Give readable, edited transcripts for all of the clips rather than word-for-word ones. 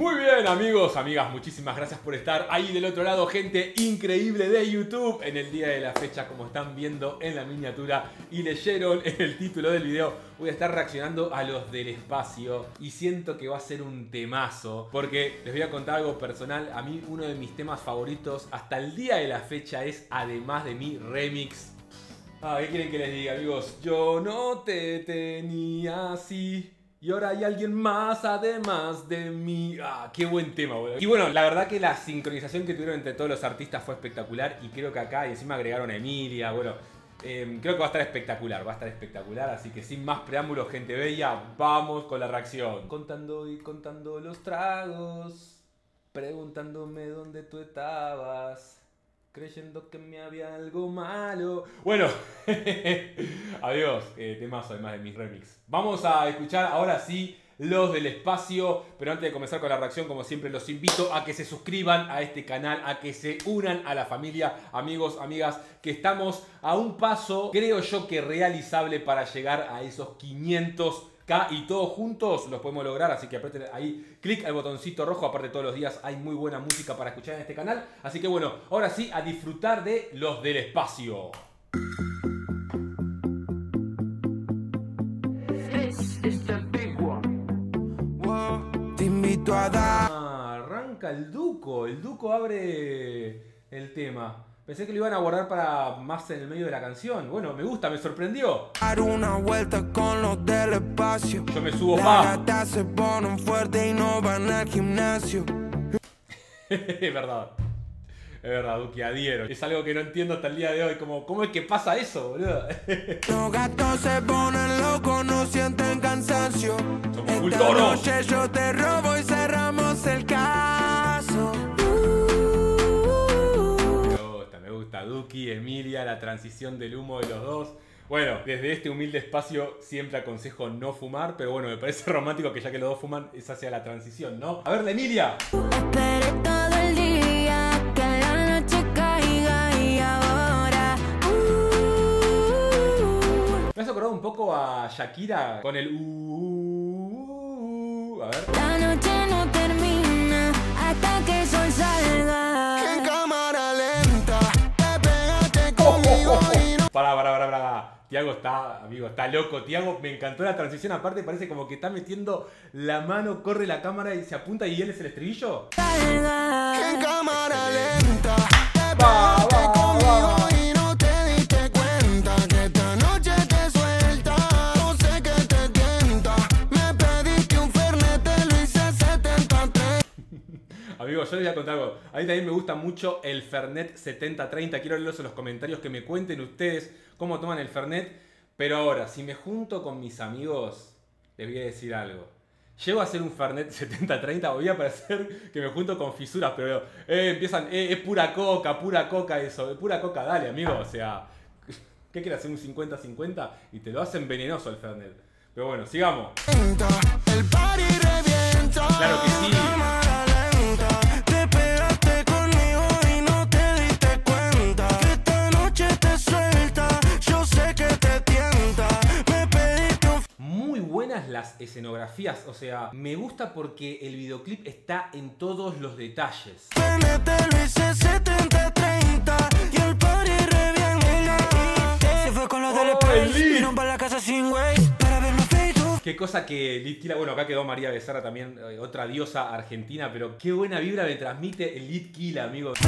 Muy bien, amigos, amigas, muchísimas gracias por estar ahí del otro lado, gente increíble de YouTube. En el día de la fecha, como están viendo en la miniatura y leyeron en el título del video, voy a estar reaccionando a Los del Espacio y siento que va a ser un temazo, porque les voy a contar algo personal. A mí uno de mis temas favoritos hasta el día de la fecha es Además de Mi Remix. ¿Qué quieren que les diga, amigos? Yo no te tenía así, y ahora hay alguien más además de mí. Qué buen tema, boludo. Y bueno, la verdad que la sincronización que tuvieron entre todos los artistas fue espectacular. Y creo que acá, y encima agregaron a Emilia, bueno, creo que va a estar espectacular, va a estar espectacular. Así que sin más preámbulos, gente bella, vamos con la reacción. Contando y contando los tragos, preguntándome dónde tú estabas, creyendo que me había algo malo. Bueno, adiós, temazo Además de Mis Remix. Vamos a escuchar ahora sí Los del Espacio, pero antes de comenzar con la reacción, como siempre, los invito a que se suscriban a este canal, a que se unan a la familia, amigos, amigas, que estamos a un paso, creo yo, que realizable para llegar a esos 500 y todos juntos los podemos lograr, así que aprieten ahí, clic al botoncito rojo. Aparte, todos los días hay muy buena música para escuchar en este canal, así que bueno, ahora sí, a disfrutar de Los del Espacio. Arranca el Duco abre el tema. Pensé que lo iban a guardar para más en el medio de la canción. Bueno, me gusta, me sorprendió. Dar una vuelta con Los del Espacio. Yo me subo más. Es verdad. Es verdad, Duki, adhiero. Es algo que no entiendo hasta el día de hoy. ¿Cómo es que pasa eso, boludo? Los gatos se ponen locos, no sienten cansancio. Somos cultoros. Esta noche yo te robo y cerramos el caso. Duki, Emilia, la transición del humo de los dos. Bueno, desde este humilde espacio siempre aconsejo no fumar, pero bueno, me parece romántico que ya que los dos fuman, esa sea la transición, ¿no? A ver, la Emilia. Esperé todo el día que la noche caiga y ahora. Me has acordado un poco a Shakira con el A ver. La noche no termina hasta que el sol salga. En cámara lenta. Pará. Tiago está, amigo, está loco. Tiago, me encantó la transición. Aparte, parece como que está metiendo la mano, corre la cámara y se apunta y él es el estribillo. En cámara lenta, te conmigo y no te diste cuenta que esta noche te suelta. No sé qué te tienta. Me pediste un Fernet, te lo hice 73. Amigo, yo les voy a contar algo. A mí también me gusta mucho el Fernet 70-30. Quiero leerlos en los comentarios, que me cuenten ustedes cómo toman el Fernet. Pero ahora, si me junto con mis amigos, les voy a decir algo. Llego a hacer un Fernet 70-30, voy a parecer que me junto con fisuras, pero empiezan, es pura coca eso, es pura coca, dale, amigo. O sea, ¿qué quieres hacer? Un 50-50 y te lo hacen venenoso el Fernet. Pero bueno, sigamos. Claro que sí. Las escenografías, o sea, me gusta porque el videoclip está en todos los detalles. Qué cosa que LIT killah, bueno, acá quedó María Becerra también, otra diosa argentina, pero qué buena vibra me transmite el LIT killah, amigos.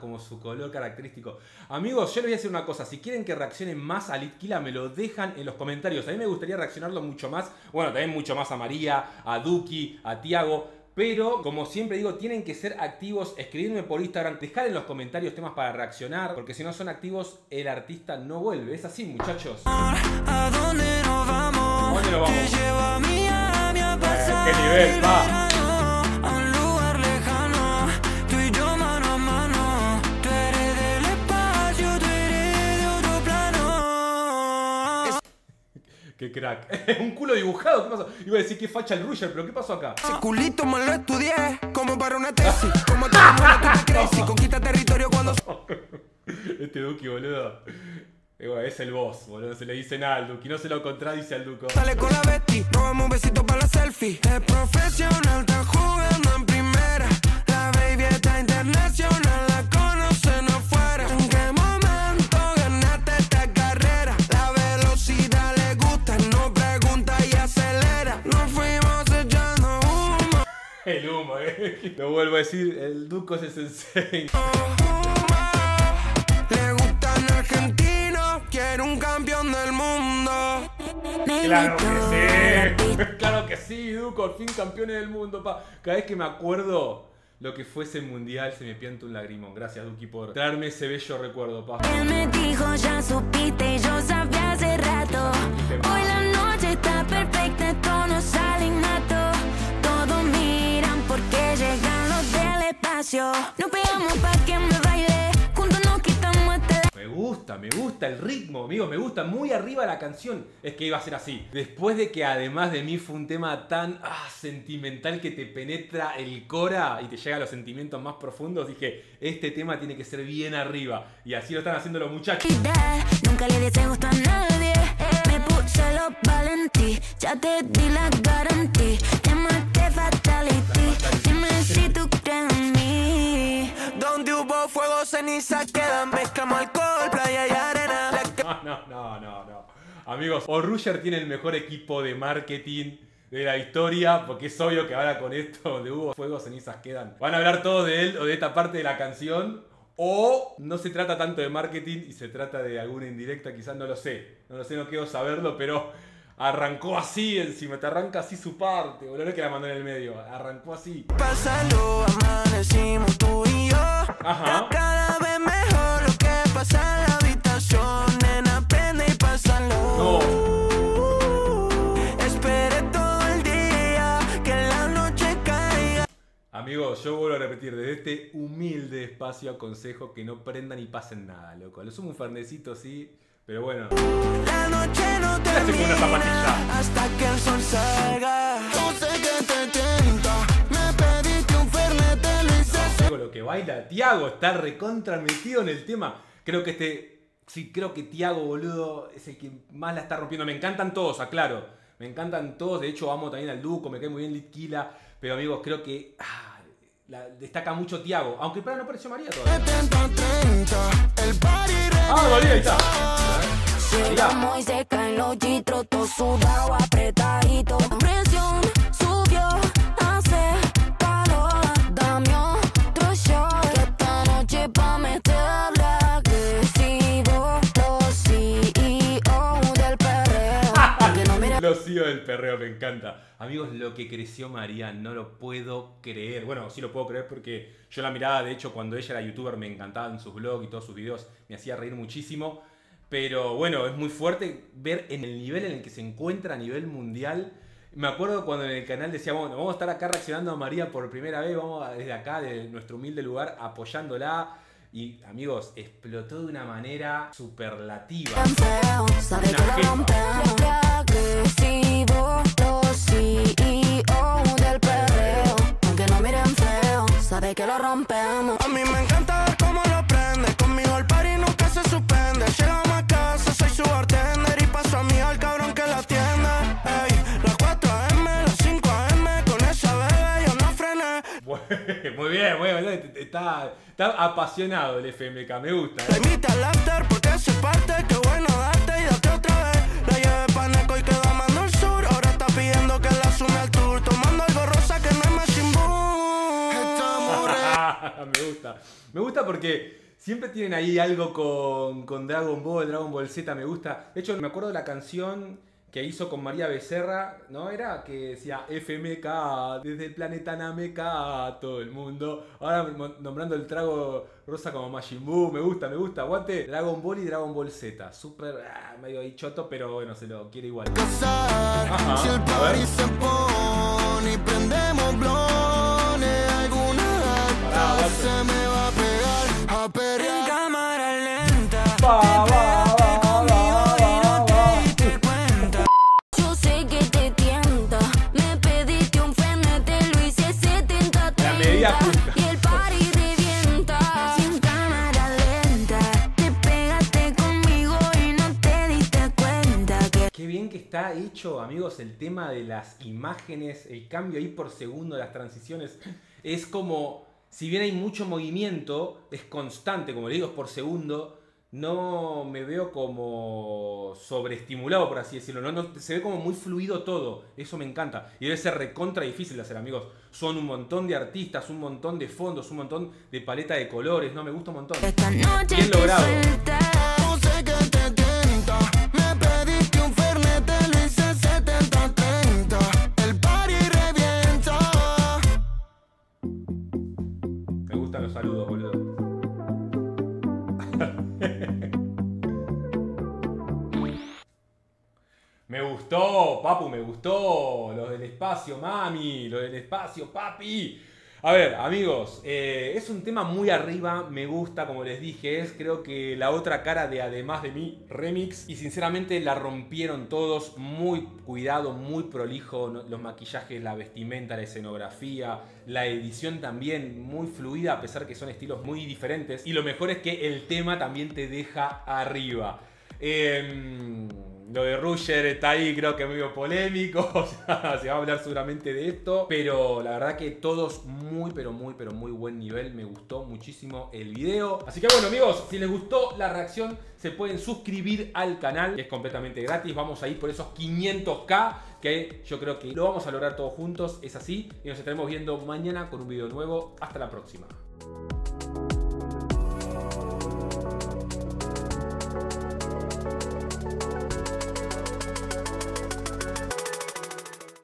Como su color característico. Amigos, yo les voy a decir una cosa. Si quieren que reaccionen más a LIT killah, me lo dejan en los comentarios. A mí me gustaría reaccionarlo mucho más. Bueno, también mucho más a María, a Duki, a Tiago. Pero, como siempre digo, tienen que ser activos. Escribirme por Instagram, dejar en los comentarios temas para reaccionar, porque si no son activos, el artista no vuelve. Es así, muchachos. ¿A dónde nos vamos? ¿A dónde nos vamos? Te llevo a Miami a pasar. ¿Qué nivel, va? ¡Qué crack! ¡Un culo dibujado! ¿Qué pasó? Iba a decir que facha el Rusher, pero ¿qué pasó acá? Ese culito me lo estudié como para una tesis. Como te Duki, boludo. Es el boss, boludo. Se le dice nada al Duki. No se lo contradice al Duco. Sale con la Betty, tomamos un besito para la selfie. Es profesional, está jugando en primera. La baby está internacional, la conocen afuera. ¿En qué momento ganaste esta carrera? La velocidad le gusta, no pregunta y acelera. Nos fuimos echando humo. El humo, Lo vuelvo a decir, el Duco es el sensei. Un campeón del mundo. Claro que sí. Claro que sí, Duco, al fin campeones del mundo, pa. Cada vez que me acuerdo lo que fue ese mundial se me pianta un lagrimón. Gracias, Duki, por traerme ese bello recuerdo, pa. Él me dijo, ya supiste, yo sabía hace rato. Hoy la noche está perfecta, esto no sale innato. Todos miran porque llegan los del espacio. Nos pegamos pa' que me baile. Me gusta el ritmo, amigos, me gusta muy arriba la canción. Es que iba a ser así. Después de que Además de mí fue un tema tan sentimental que te penetra el cora y te llega a los sentimientos más profundos, dije, este tema tiene que ser bien arriba. Y así lo están haciendo los muchachos. Nunca le des gusto a nadie. Me puse los valentí. Ya te di la garantía. Te maté fatality. Dime si tú crees en mí. Donde hubo fuego, ceniza queda. Mezclamos alcohol, playa y arena. No. Amigos, o Rusher tiene el mejor equipo de marketing de la historia, porque es obvio que ahora con esto, donde hubo fuego, cenizas quedan. Van a hablar todos de él o de esta parte de la canción. O no se trata tanto de marketing y se trata de alguna indirecta, quizás, no lo sé. No lo sé, no quiero saberlo, pero arrancó así encima, te arranca así su parte. Boludo, no es que la mandó en el medio, arrancó así. Pásalo, amanecimos tú y yo. Ajá. Cada vez mejor lo que pasa en la habitación, nena, aprende y pásalo. No. Esperé todo el día que la noche caiga. Amigos, yo vuelvo a repetir, desde este humilde espacio aconsejo que no prendan y pasen nada, loco. Lo sumo un fernecito así. Pero bueno, la noche no termina hasta que el sol salga. No sé qué te tienta. Me pediste un Fernet, te lo hice. Con lo que baila Tiago, está recontra metido en el tema. Creo que creo que Tiago, boludo, es el que más la está rompiendo. Me encantan todos, aclaro. Me encantan todos. De hecho, amo también al Duco, me cae muy bien LIT killah. Pero amigos, creo que destaca mucho Tiago. Aunque para no apareció María todavía. 70, 30, el party. Ah, María, ahí está. Muy seca en los chitros, todo sudado, apretadito. Presión subió, hace calor. Dame otro shot. Esta noche pa' meterle agresivo. Los CEO del perreo. Los CEO del perreo, me encanta. Amigos, lo que creció María, no lo puedo creer. Bueno, sí lo puedo creer porque yo la miraba, de hecho, cuando ella era youtuber, me encantaba en sus vlogs y todos sus videos. Me hacía reír muchísimo. Pero bueno, es muy fuerte ver en el nivel en el que se encuentra a nivel mundial. Me acuerdo cuando en el canal decíamos, bueno, vamos a estar acá reaccionando a María por primera vez, vamos desde acá, desde nuestro humilde lugar, apoyándola. Y amigos, explotó de una manera superlativa. A mí me encanta ver cómo lo prende, conmigo el party nunca se suspende. Llegamos a casa, soy su bartender y paso a mí al cabrón que la atiende. Ey, las 4 AM, las 5 AM, con esa bebé yo no frené. Muy bien, está apasionado el FMK, me gusta. La imita al after porque se parte, qué bueno darte y date otra vez. La llevé pa' Neco y quedó amando el sur, ahora está pidiendo que la sume al tour. Tomando algo rosa que no es Majin Boo. Me gusta porque siempre tienen ahí algo con Dragon Ball, Dragon Ball Z, me gusta. De hecho, me acuerdo de la canción que hizo con María Becerra, ¿no? Era que decía FMK, desde el planeta Name K, todo el mundo. Ahora nombrando el trago rosa como Majin Buu, me gusta. Aguante Dragon Ball y Dragon Ball Z. Súper, medio ahí choto, pero bueno, se lo quiere igual. Ajá, si el party se pone y prendemos blones. Se me va a pegar a perrear. En cámara lenta te conmigo y no te diste cuenta. Yo sé que te tienta. Me pediste un Fernet, te lo hice 70-30. Y el party revienta. Sin cámara lenta te pega. está hecho, amigos, el tema de las imágenes, el cambio ahí por segundo, las transiciones. Es como, si bien hay mucho movimiento, es constante, como le digo, es por segundo. No me veo como sobreestimulado, por así decirlo. No, se ve como muy fluido todo. Eso me encanta. Y debe ser recontra difícil de hacer, amigos. Son un montón de artistas, un montón de fondos, un montón de paleta de colores. No, me gusta un montón. Bien logrado. Me gustan los saludos, boludo. Me gustó, papu, me gustó. Los del espacio, mami. Los del espacio, papi. A ver, amigos, es un tema muy arriba. Me gusta, como les dije. Es creo que la otra cara de Además de mí remix. Y sinceramente la rompieron todos. Muy cuidado, muy prolijo. Los maquillajes, la vestimenta, la escenografía. La edición también muy fluida, a pesar que son estilos muy diferentes. Y lo mejor es que el tema también te deja arriba. Lo de Rusher está ahí, creo que medio polémico, o sea, se va a hablar seguramente de esto, pero la verdad que todos muy, pero muy, pero muy buen nivel, me gustó muchísimo el video. Así que bueno, amigos, si les gustó la reacción, se pueden suscribir al canal, que es completamente gratis, vamos a ir por esos 500k, que yo creo que lo vamos a lograr todos juntos, es así, y nos estaremos viendo mañana con un video nuevo, hasta la próxima.